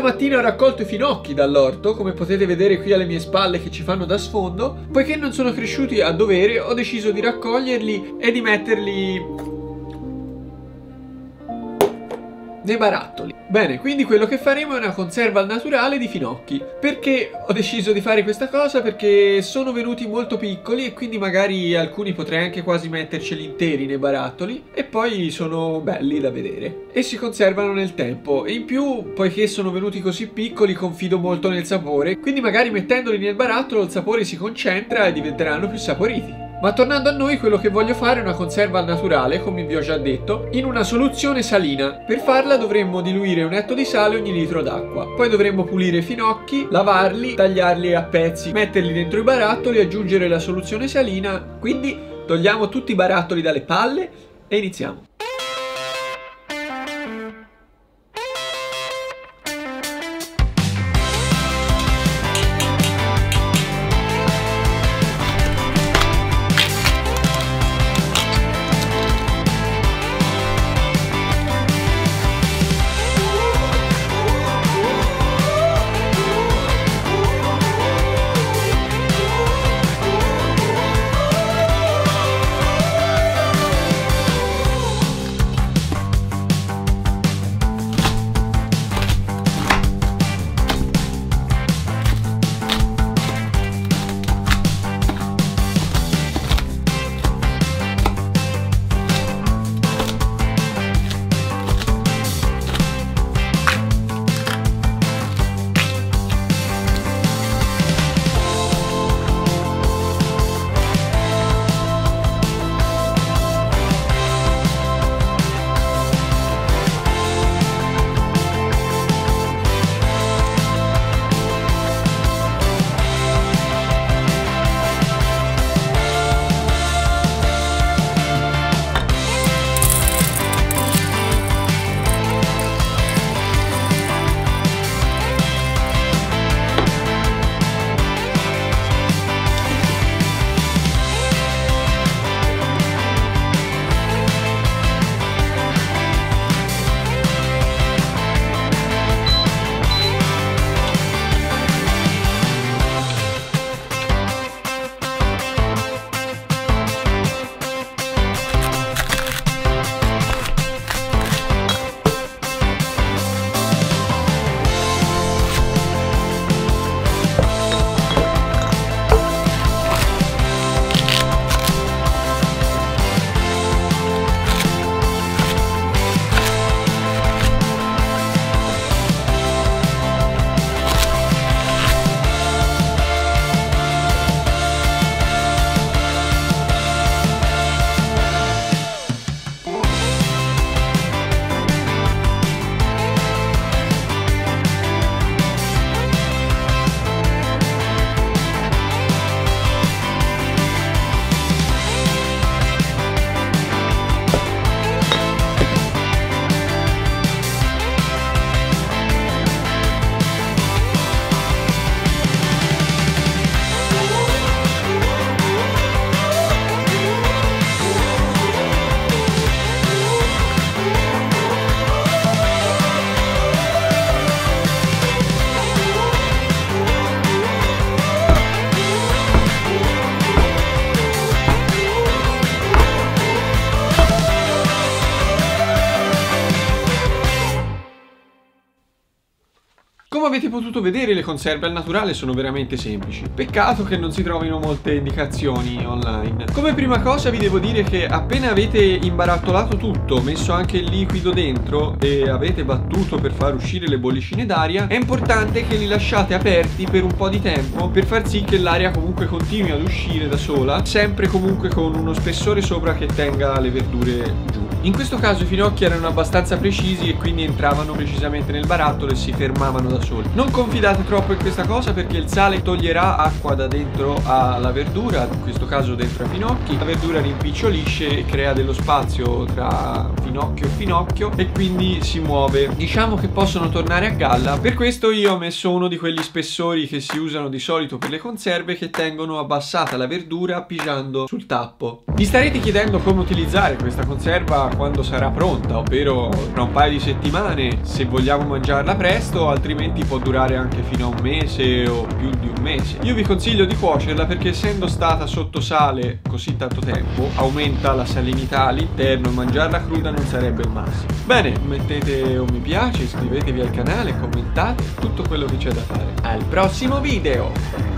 stamattina ho raccolto i finocchi dall'orto, come potete vedere qui alle mie spalle che ci fanno da sfondo. Poiché non sono cresciuti a dovere, ho deciso di raccoglierli e di metterli nei barattoli. Bene, quindi quello che faremo è una conserva al naturale di finocchi. Perché ho deciso di fare questa cosa? Perché sono venuti molto piccoli e quindi magari alcuni potrei anche quasi metterceli interi nei barattoli, e poi sono belli da vedere e si conservano nel tempo. E in più, poiché sono venuti così piccoli, confido molto nel sapore, quindi magari mettendoli nel barattolo il sapore si concentra e diventeranno più saporiti. Ma tornando a noi, quello che voglio fare è una conserva al naturale, come vi ho già detto, in una soluzione salina. Per farla dovremmo diluire 1 etto di sale ogni litro d'acqua. Poi dovremmo pulire i finocchi, lavarli, tagliarli a pezzi, metterli dentro i barattoli e aggiungere la soluzione salina. Quindi togliamo tutti i barattoli dalle palle e iniziamo. Come avete potuto vedere, le conserve al naturale sono veramente semplici. Peccato che non si trovino molte indicazioni online. Come prima cosa vi devo dire che appena avete imbarattolato tutto, messo anche il liquido dentro e avete battuto per far uscire le bollicine d'aria, è importante che li lasciate aperti per un po' di tempo per far sì che l'aria comunque continui ad uscire da sola, sempre comunque con uno spessore sopra che tenga le verdure giù. In questo caso i finocchi erano abbastanza precisi e quindi entravano precisamente nel barattolo e si fermavano da soli. consumevoli. Non confidate troppo in questa cosa perché il sale toglierà acqua da dentro alla verdura, in questo caso dentro ai finocchi. La verdura rimpicciolisce e crea dello spazio tra finocchio e finocchio e quindi si muove. Diciamo che possono tornare a galla. Per questo io ho messo uno di quegli spessori che si usano di solito per le conserve, che tengono abbassata la verdura appoggiando sul tappo. Vi starete chiedendo come utilizzare questa conserva quando sarà pronta, ovvero tra un paio di settimane se vogliamo mangiarla presto, altrimenti può durare anche fino a un mese o più di un mese. Io vi consiglio di cuocerla perché, essendo stata sotto sale così tanto tempo, aumenta la salinità all'interno e mangiarla cruda non sarebbe il massimo. Bene, mettete un mi piace, iscrivetevi al canale, commentate, tutto quello che c'è da fare. Al prossimo video!